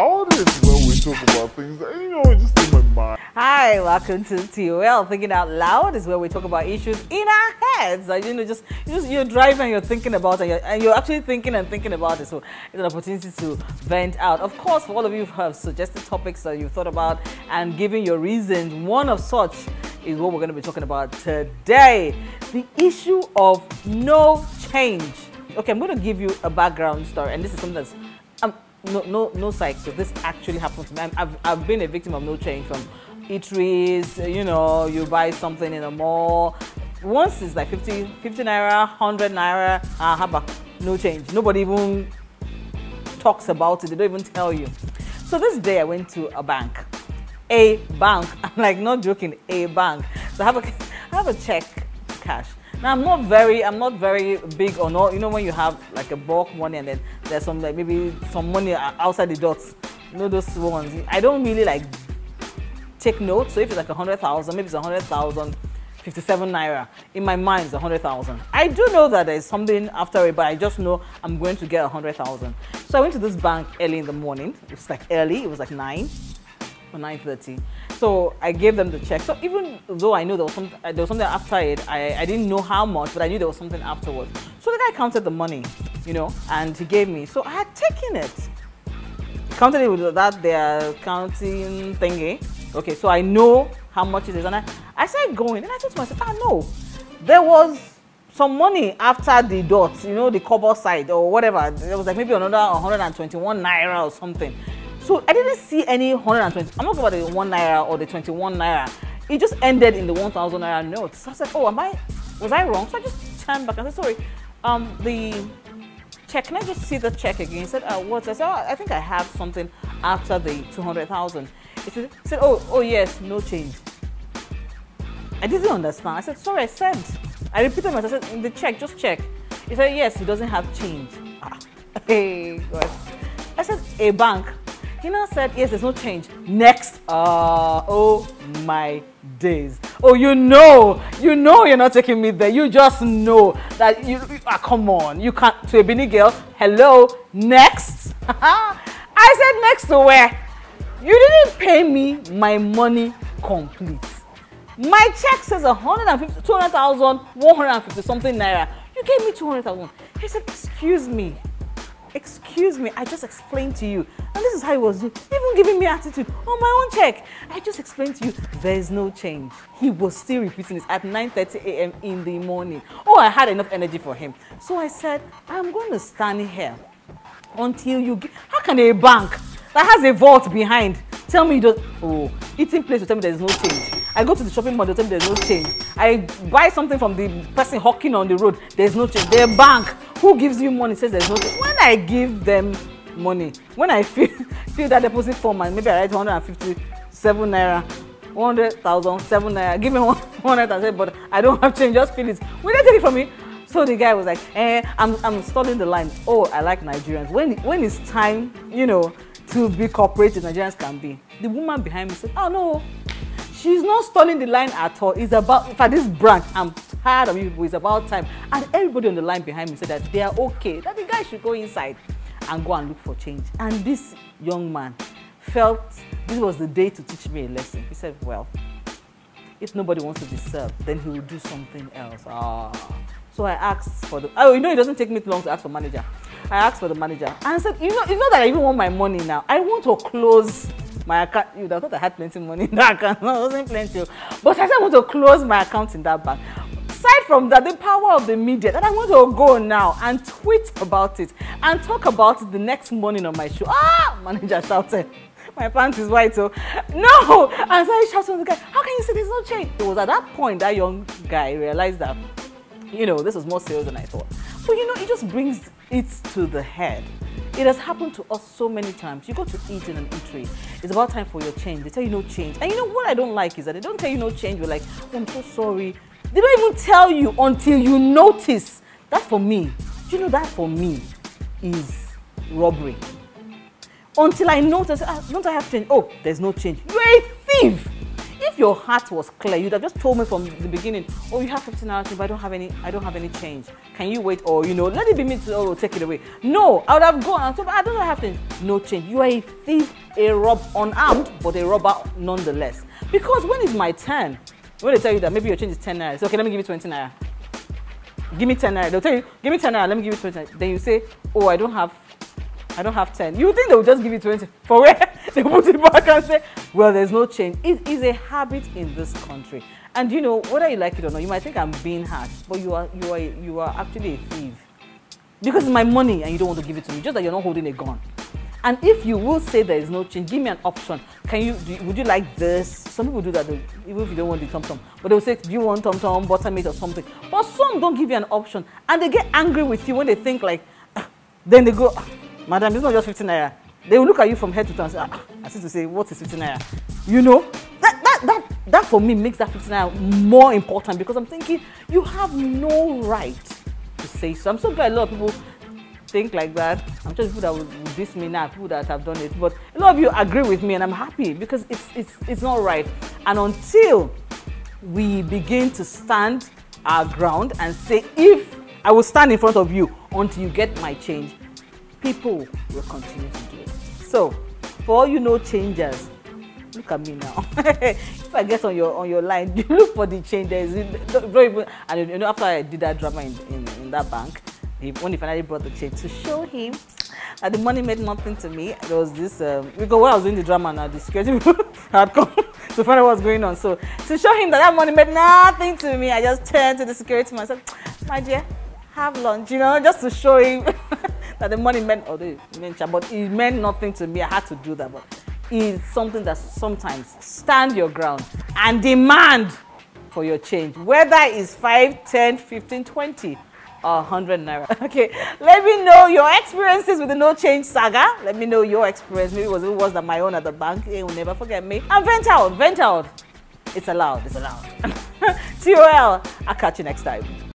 All this when we talk about things, you know, it's just in my mind. Hi, welcome to TOL. Thinking Out Loud is where we talk about issues in our heads. You know, just you're driving, you're thinking about, and you're actually thinking about it. So it's an opportunity to vent out. Of course, for all of you who have suggested topics that you've thought about and giving your reasons, one of such is what we're going to be talking about today: the issue of no change. Okay, I'm going to give you a background story, and this is something that's no psych, so this actually happened to me. I've been a victim of no change from eateries. You know, you buy something in a mall, once it's like 50 naira, 100 naira, no change. Nobody even talks about it, they don't even tell you. So this day I went to a bank, I'm like not joking, a bank. So I have a check cash. Now I'm not very big or not, you know, when you have like a bulk money and then there's some like maybe some money outside the dots, you know, those ones. I don't really like take notes. So if it's like 100,000, maybe it's 100,000, 57 naira. In my mind it's 100,000. I do know that there's something after it, but I just know I'm going to get 100,000. So I went to this bank early in the morning. It's like early, it was like 9. Or 9:30. So I gave them the check. So even though I knew there was something after it, I didn't know how much, but I knew there was something afterwards. So the guy counted the money, you know, and he gave me. So I had taken it. Counted it with that their counting thingy. Okay, so I know how much it is. And I started going and I thought to myself, no, there was some money after the dots, you know, the cobble side or whatever. There was like maybe another 121 naira or something. So I didn't see any 120. I'm not talking about the 1 naira or the 21 naira. It just ended in the 1,000 naira note. So I said, oh, was I wrong? So I just turned back and said, sorry, the check, can I just see the check again? He said, what? I said, oh, I think I have something after the 200,000. He said, oh yes, no change. I didn't understand. I said, sorry, I repeated myself. I said, the check, just check. He said, yes, he doesn't have change. Hey, God. I said, a bank. He now said, yes, there's no change. Next. Oh my days. Oh, you know you're not taking me there. You just know that come on. You can't, to a Benin girl, hello, next. I said, next to where? You didn't pay me my money complete. My check says 150, 200,000, 150 something naira. You gave me 200,000. He said, excuse me, I just explained to you. And this is how he was doing, even giving me attitude on my own check. I just explained to you, there is no change. He was still repeating this at 9:30 a.m. in the morning. Oh, I had enough energy for him. So I said, I'm going to stand here until you get... How can a bank that has a vault behind tell me that... Oh, eating place will tell me there is no change. I go to the shopping mall, they tell me there is no change. I buy something from the person hawking on the road, there is no change. Their bank, who gives you money, says there is no change. When I give them money, when I fill that deposit form and maybe I write 157 naira, 100,000, 7 naira, give me 100,000, but I don't have change, just fill it. Will they take it from me? So the guy was like, I'm stalling the line. Oh, I like Nigerians. When it's time, you know, to be cooperative, Nigerians can be. The woman behind me said, oh no, she's not stalling the line at all. It's about, for this brand, I'm tired of you people, it's about time. And everybody on the line behind me said that they are okay, that the guy should go inside and go and look for change. And this young man felt this was the day to teach me a lesson. He said, well, if nobody wants to be served, then he will do something else. So I asked for the, you know, it doesn't take me too long to ask for manager. I asked for the manager and I said, you know, it's not that I even want my money now. I want to close my account. You thought I had plenty of money in that account. No, it wasn't plenty. But I said I want to close my account in that bank. Aside from that, the power of the media, that I want to go now and tweet about it and talk about it the next morning on my show. Ah, manager shouted, my pants is white, so no. And I shouted to the guy, how can you say there's no change? It was at that point that young guy realized that, you know, this was more serious than I thought. But you know, it just brings it to the head. It has happened to us so many times. You go to eat in an eatery, it's about time for your change. They tell you no change. And you know what I don't like is that they don't tell you no change. You're like, oh, I'm so sorry. They don't even tell you until you notice. That for me, do you know, that for me is robbery. Until I notice, don't I have change? Oh, there's no change. You're a thief. Even If your heart was clear, you'd have just told me from the beginning, oh, you have 15 hours, but I don't have any change. Can you wait? Or, you know, let it be me tomorrow, take it away. No, I would have gone and said, I don't have things. No change. You are a thief, a rob, unarmed, but a robber nonetheless. Because when is my turn? When they tell you that maybe your change is 10 naira, so okay, let me give you 20 naira. Give me 10 naira. They'll tell you, give me 10 naira, let me give you 20 naira. Then you say, oh, I don't have 10. You think they will just give you 20? For where? They put it back and say, well, there's no change. It is a habit in this country. And you know, whether you like it or not, you might think I'm being harsh, but you are actually a thief. Because it's my money and you don't want to give it to me, just that you're not holding a gun. And if you will say there is no change, give me an option. Would you like this? Some people do that, though, even if you don't want the tom-tom. But they'll say, do you want tom-tom, buttermilk or something? But some don't give you an option. And they get angry with you when they think like, then they go, madam, it's not just 15 naira. They will look at you from head to toe and say, as if to say, what is 15 naira? You know, that for me makes that 15 naira more important, because I'm thinking, you have no right to say so. I'm so glad a lot of people think like that. I'm sure people that would diss me now, people that have done it, but a lot of you agree with me and I'm happy, because it's not right. And until we begin to stand our ground and say, if I will stand in front of you until you get my change, people will continue to do it. So, for all you no changers, look at me now. If I get on your line, you look for the change. There is even, and you know, after I did that drama in that bank, when he finally brought the change to show him that the money meant nothing to me, there was this because when I was doing the drama now, the security had come to find out what was going on. So to show him that money meant nothing to me, I just turned to the security myself, my dear, have lunch, you know, just to show him that the money meant, although it meant, but it meant nothing to me. I had to do that, but it's something that sometimes stand your ground and demand for your change, whether it's 5, 10, 15, 20, 100 naira. Okay, let me know your experiences with the no change saga. Let me know your experience. Maybe it was worse than my own at the bank. They will never forget me. And vent out, vent out. It's allowed, it's allowed. TOL, I'll catch you next time.